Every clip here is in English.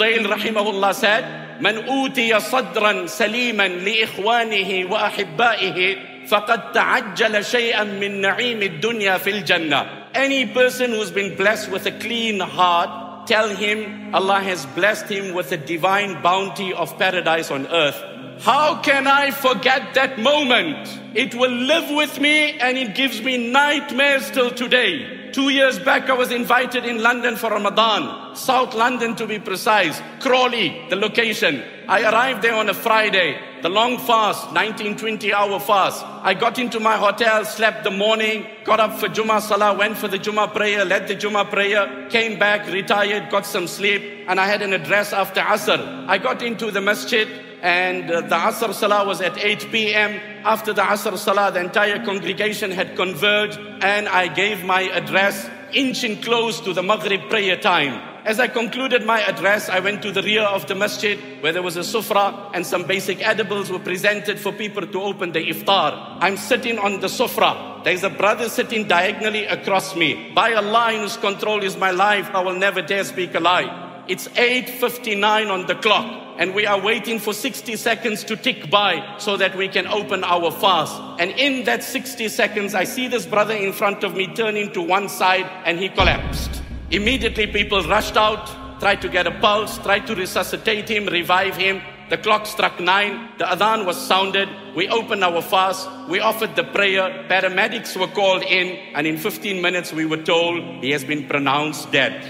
Hudayn rahimahullah said, "Man utiya sadran saliman li ikhwanihi wa ahibbaihi, faqad ta'ajjala shay'an min na'im ad-dunya fil jannah." Any person who's been blessed with a clean heart, tell him Allah has blessed him with the divine bounty of paradise on earth. How can I forget that moment? It will live with me and it gives me nightmares till today. 2 years back, I was invited in London for Ramadan, South London to be precise, Crawley, the location. I arrived there on a Friday, the long fast, 19-20 hour fast. I got into my hotel, slept the morning, got up for Jummah Salah, went for the Jummah prayer, led the Jummah prayer, came back, retired, got some sleep, and I had an address after Asr. I got into the masjid, and the Asr Salah was at 8 p.m. After the Asr Salah, the entire congregation had converged, and I gave my address, inching close to the Maghrib prayer time. As I concluded my address, I went to the rear of the masjid where there was a sufrah and some basic edibles were presented for people to open the iftar. I'm sitting on the sufrah. There's a brother sitting diagonally across me. By Allah, in whose control is my life, I will never dare speak a lie. It's 8:59 on the clock. And we are waiting for 60 seconds to tick by so that we can open our fast. And in that 60 seconds, I see this brother in front of me turning to one side and he collapsed. Immediately people rushed out, tried to get a pulse, tried to resuscitate him, revive him. The clock struck 9, the Adhan was sounded, we opened our fast, we offered the prayer, paramedics were called in, and in 15 minutes we were told he has been pronounced dead.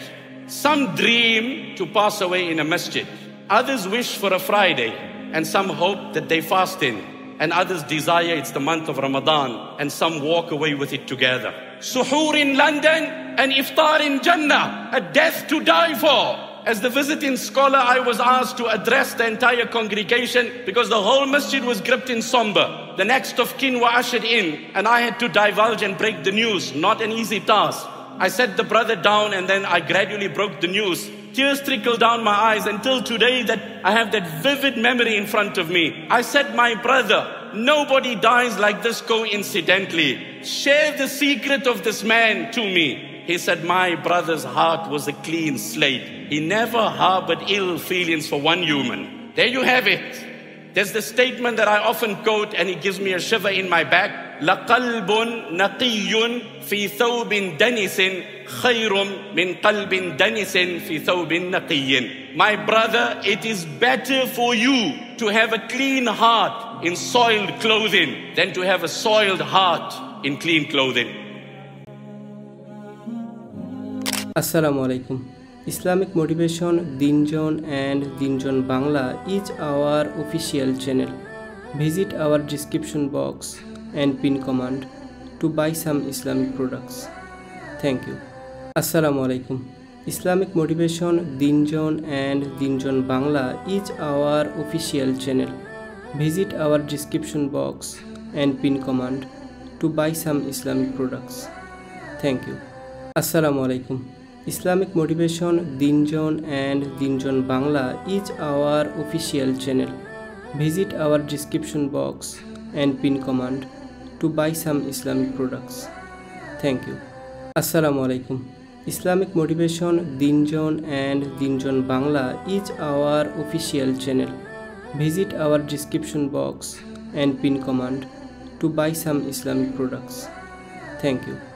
Some dream to pass away in a masjid. Others wish for a Friday, and some hope that they fast in, and others desire it's the month of Ramadan, and some walk away with it together. Suhoor in London and iftar in Jannah, a death to die for. As the visiting scholar, I was asked to address the entire congregation because the whole masjid was gripped in somber. The next of kin were ushered in, and I had to divulge and break the news, not an easy task. I set the brother down and then I gradually broke the news. Tears trickled down my eyes until today that I have that vivid memory in front of me. I said, "My brother, nobody dies like this coincidentally. Share the secret of this man to me." He said, "My brother's heart was a clean slate. He never harbored ill feelings for one human." There you have it. There's the statement that I often quote and it gives me a shiver in my back. لَقَلْبٌ نَقِيٌّ فِي ثَوْبٍ دَنِسٍ خَيْرٌ مِنْ قَلْبٍ دَنِسٍ فِي ثَوْبٍ نَقِيٍّ. My brother, it is better for you to have a clean heart in soiled clothing than to have a soiled heart in clean clothing. Assalamualaikum. Islamic Motivation Deen Zone and Deen Zone Bangla is our official channel. Visit our description box and pin command to buy some Islamic products. Thank you. Assalamualaikum. Islamic Motivation Deen Zone and Deen Zone Bangla is our official channel. Visit our description box and pin command to buy some Islamic products. Thank you. Assalamualaikum. Islamic Motivation Deen Zone and Deen Zone Bangla is our official channel. Visit our description box and pin command to buy some Islamic products. Thank you. Assalamualaikum. Islamic Motivation Deen Zone and Deen Zone Bangla is our official channel. Visit our description box and pin command to buy some Islamic products. Thank you.